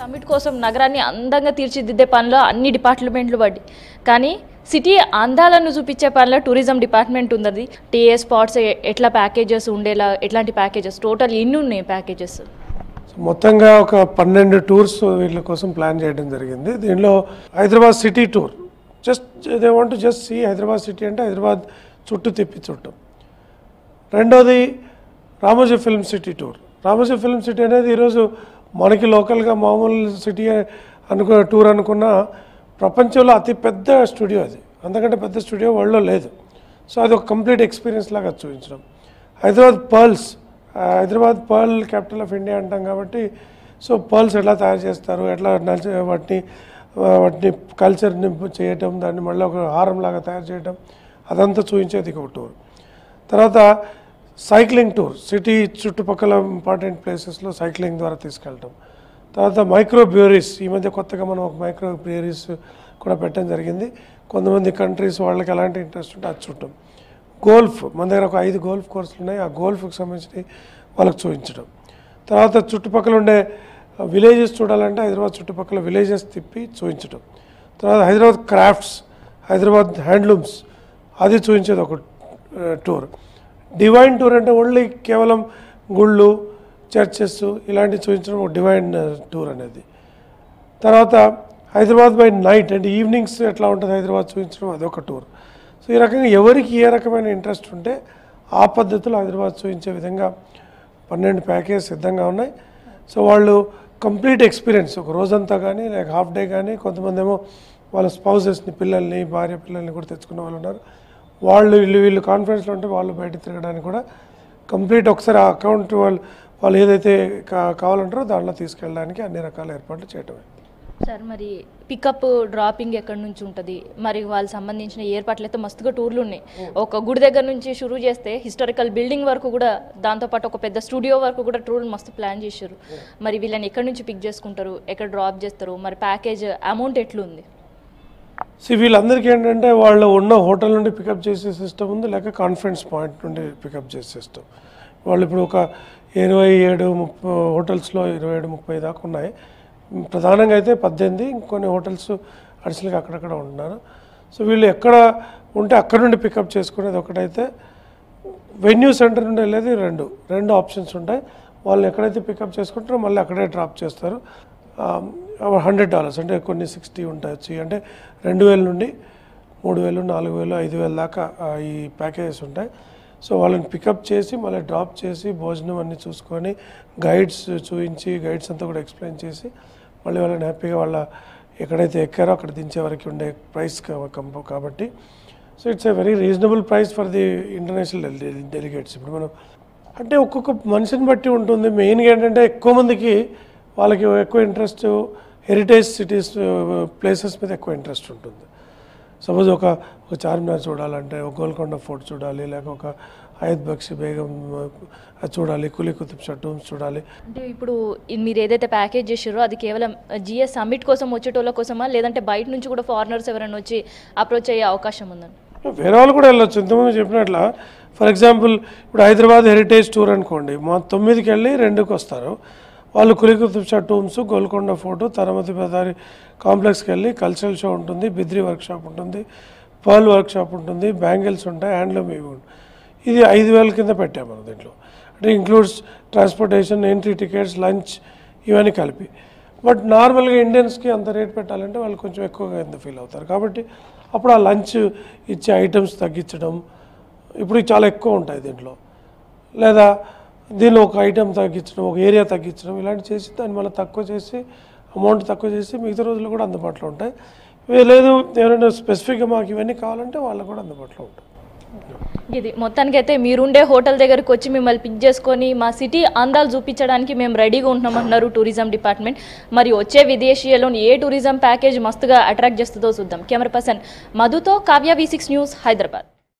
Summit కోసం నగరాన్ని అందంగా తీర్చిదిద్దే పనిలో అన్ని డిపార్ట్మెంట్లు పడి కానీ సిటీ అందాలను చూపించే పనిలో టూరిజం డిపార్ట్మెంట్ ఉంది. టీఏ స్పాట్స్ ఎట్లా ప్యాకేజెస్ ఉండేలా ఎట్లాంటి ప్యాకేజెస్ టోటల్ ఎన్ని ఉన్నాయి ప్యాకేజెస్? మొత్తంగా ఒక 12 టూర్స్ వీళ్ళ కోసం ప్లాన్ చేయడం జరిగింది. దీనిలో Hyderabad city tour, just they want to just see Hyderabad city అంటే హైదరాబాద్ చుట్టూ తిప్పి చుట్టూ. రెండోది Ramoji film city tour. Ramoji film city అనేది ఈరోజు మనకి లోకల్గా మామూలు సిటీ అనుకున్న టూర్ అనుకున్న ప్రపంచంలో అతిపెద్ద స్టూడియో అది, అంతకంటే పెద్ద స్టూడియో వరల్డ్లో లేదు. సో అది ఒక కంప్లీట్ ఎక్స్పీరియన్స్ లాగా చూపించడం. Hyderabad pearls, Hyderabad pearl capital of India అంటాం కాబట్టి సో పర్ల్స్ ఎలా తయారు చేస్తారు, ఎట్లా వాటిని కల్చర్ని చేయటం, దాన్ని మళ్ళీ ఒక హారం లాగా తయారు చేయడం, అదంతా చూపించేది ఒక టూర్. తర్వాత సైక్లింగ్ టూర్, సిటీ చుట్టుపక్కల ఇంపార్టెంట్ ప్లేసెస్లో సైక్లింగ్ ద్వారా తీసుకెళ్ళటం. తర్వాత మైక్రో బ్యూరీస్, ఈ మధ్య కొత్తగా మనం ఒక మైక్రో బ్యూరీస్ కూడా పెట్టడం జరిగింది. కొంతమంది కంట్రీస్ వాళ్ళకి ఎలాంటి ఇంట్రెస్ట్ ఉంటే అది చూడటం. గోల్ఫ్, మన దగ్గర ఒక 5 గోల్ఫ్ కోర్సులు ఉన్నాయి, ఆ గోల్ఫ్కి సంబంధించి వాళ్ళకి చూపించడం. తర్వాత చుట్టుపక్కల ఉండే విలేజెస్ చూడాలంటే హైదరాబాద్ చుట్టుపక్కల విలేజెస్ తిప్పి చూపించడం. తర్వాత హైదరాబాద్ క్రాఫ్ట్స్, హైదరాబాద్ హ్యాండ్లూమ్స్, అది చూపించేది ఒక టూర్. డివైన్ టూర్ అంటే ఓన్లీ కేవలం గుళ్ళు, చర్చెస్ ఇలాంటివి చూపించడం ఒక డివైన్ టూర్ అనేది. తర్వాత హైదరాబాద్ బై నైట్ అంటే ఈవినింగ్స్ ఎట్లా ఉంటుంది హైదరాబాద్ చూపించడం, అదొక టూర్. సో ఈ రకంగా ఎవరికి ఏ రకమైన ఇంట్రెస్ట్ ఉంటే ఆ పద్ధతిలో హైదరాబాద్ చూపించే విధంగా 12 ప్యాకేజ్ సిద్ధంగా ఉన్నాయి. సో వాళ్ళు కంప్లీట్ ఎక్స్పీరియన్స్ ఒక రోజంతా కానీ లేక హాఫ్ డే కానీ, కొంతమంది ఏమో వాళ్ళ స్పౌజెస్ని, పిల్లల్ని, భార్య పిల్లల్ని కూడా తెచ్చుకున్న వాళ్ళు ఉన్నారు. వాళ్ళు వీళ్ళు కాన్ఫరెన్స్లో ఉంటే వాళ్ళు బయట తిరగడానికి కూడా కంప్లీట్ ఒకసారి ఆ అకౌంట్ వాళ్ళు ఏదైతే కావాలంటారో దాంట్లో తీసుకెళ్ళడానికి అన్ని రకాల ఏర్పాట్లు చేయటమే సార్. మరి పికప్ డ్రాపింగ్ ఎక్కడి నుంచి ఉంటుంది, మరి వాళ్ళకి సంబంధించిన ఏర్పాట్లు అయితే మస్తుగా టూర్లు ఉన్నాయి. ఒక గుడి దగ్గర నుంచి షురూ చేస్తే హిస్టారికల్ బిల్డింగ్ వరకు కూడా, దాంతోపాటు ఒక పెద్ద స్టూడియో వరకు కూడా టూర్లు మస్తు ప్లాన్ చేశారు. మరి వీళ్ళని ఎక్కడి నుంచి పిక్ చేసుకుంటారు, ఎక్కడ డ్రాప్ చేస్తారు, మరి ప్యాకేజ్ అమౌంట్ ఎట్లుంది? సో వీళ్ళందరికీ ఏంటంటే వాళ్ళు ఉన్న హోటల్ నుండి పికప్ చేసే సిస్టమ్ ఉంది, లేక కాన్ఫరెన్స్ పాయింట్ నుండి పికప్ చేసే సిస్టమ్. వాళ్ళు ఇప్పుడు ఒక 27-30 హోటల్స్లో 27-30 దాకా ఉన్నాయి. ప్రధానంగా అయితే 18, ఇంకొన్ని హోటల్స్ అడిషనల్గా అక్కడక్కడ ఉంటున్నారు. సో వీళ్ళు ఎక్కడ ఉంటే అక్కడ నుండి పికప్ చేసుకునేది ఒకటైతే, వెన్యూ సెంటర్ నుండి వెళ్ళేది రెండు ఆప్షన్స్ ఉంటాయి. వాళ్ళు ఎక్కడైతే పికప్ చేసుకుంటారో మళ్ళీ అక్కడే డ్రాప్ చేస్తారు. $100 అంటే కొన్ని 60 ఉండొచ్చు, అంటే 2000 నుండి 3000, 4000, 5000 దాకా ఈ ప్యాకేజెస్ ఉంటాయి. సో వాళ్ళని పికప్ చేసి మళ్ళీ డ్రాప్ చేసి భోజనం అన్నీ చూసుకొని గైడ్స్ చూపించి గైడ్స్ అంతా కూడా ఎక్స్ప్లెయిన్ చేసి మళ్ళీ వాళ్ళని హ్యాపీగా వాళ్ళ ఎక్కడైతే ఎక్కారో అక్కడ దించే వరకు ఉండే ప్రైస్ కాబట్టి so it's a very reasonable price for the international delegates. ఇప్పుడు మనం అంటే ఒక్కొక్క మనిషిని బట్టి ఉంటుంది. మెయిన్గా ఏంటంటే ఎక్కువ మందికి వాళ్ళకి ఎక్కువ ఇంట్రెస్ట్ హెరిటేజ్ సిటీస్ ప్లేసెస్ మీద ఎక్కువ ఇంట్రెస్ట్ ఉంటుంది. సపోజ్ ఒక చార్మినార్ చూడాలంటే, ఒక గోల్కొండ ఫోర్ట్ చూడాలి, లేక ఒక అయత్ బక్షి బేగం చూడాలి, కులికుర్ తిబ్షా టూమ్స్ చూడాలి. అంటే ఇప్పుడు మీరు ఏదైతే ప్యాకేజ్ చేసారో అది కేవలం జిఎస్ సమ్మిట్ కోసం వచ్చేటోళ్ళ కోసమా, లేదంటే బయట నుంచి కూడా ఫారినర్స్ ఎవరైనా వచ్చి అప్రోచ్ అయ్యే అవకాశం ఉందండి? వేరే వాళ్ళు కూడా వెళ్ళొచ్చు. ఇంతకుముందు చెప్పినట్ల ఫర్ ఎగ్జాంపుల్ ఇప్పుడు హైదరాబాద్ హెరిటేజ్ టూర్ అనుకోండి, మా 9కి వెళ్ళి 2కి వస్తారు. వాళ్ళు కులికుర్ తిబ్షా టూమ్స్, గోల్కొండ ఫోర్ట్, తరమతి బజారి కాంప్లెక్స్కి వెళ్ళి కల్చరల్ షో ఉంటుంది, బిద్రీ వర్క్షాప్ ఉంటుంది, పర్ల్ వర్క్షాప్ ఉంటుంది, బ్యాంగిల్స్ ఉంటాయి, హ్యాండ్లూమ్ ఇవి ఉంటాయి. ఇది 5000 కింద పెట్టాము మనం దీంట్లో. అంటే includes transportation, entry tickets, lunch ఇవన్నీ కలిపి. బట్ నార్మల్గా ఇండియన్స్కి అంత రేట్ పెట్టాలంటే వాళ్ళు కొంచెం ఎక్కువగా ఎంత ఫీల్ అవుతారు. కాబట్టి అప్పుడు ఆ లంచ్ ఇచ్చే ఐటమ్స్ తగ్గించడం, ఇప్పుడు చాలా ఎక్కువ ఉంటాయి దీంట్లో, లేదా దీనిలో ఒక ఐటెం తగ్గించడం, ఒక ఏరియా తగ్గించడం ఇలాంటివి చేసి దాన్ని మళ్ళీ తక్కువ చేసి అమౌంట్ తక్కువ చేసి మిగతా రోజులు కూడా అందుబాటులో ఉంటాయి. లేదు ఎవరైనా స్పెసిఫిక్గా మాకు ఇవన్నీ కావాలంటే వాళ్ళకు కూడా అందుబాటులో ఉంటాయి. ఇది మొత్తానికైతే మీరుండే హోటల్ దగ్గరకు వచ్చి మిమ్మల్ని పిక్ చేసుకొని మా సిటీ అందాలు చూపించడానికి మేము రెడీగా ఉంటున్నామంటున్నారు టూరిజం డిపార్ట్మెంట్. మరి వచ్చే విదేశీయులను ఏ టూరిజం ప్యాకేజ్ మస్తుగా అట్రాక్ట్ చేస్తుందో చూద్దాం. కెమెరా పర్సన్ మధుతో కావ్య V6 న్యూస్ హైదరాబాద్.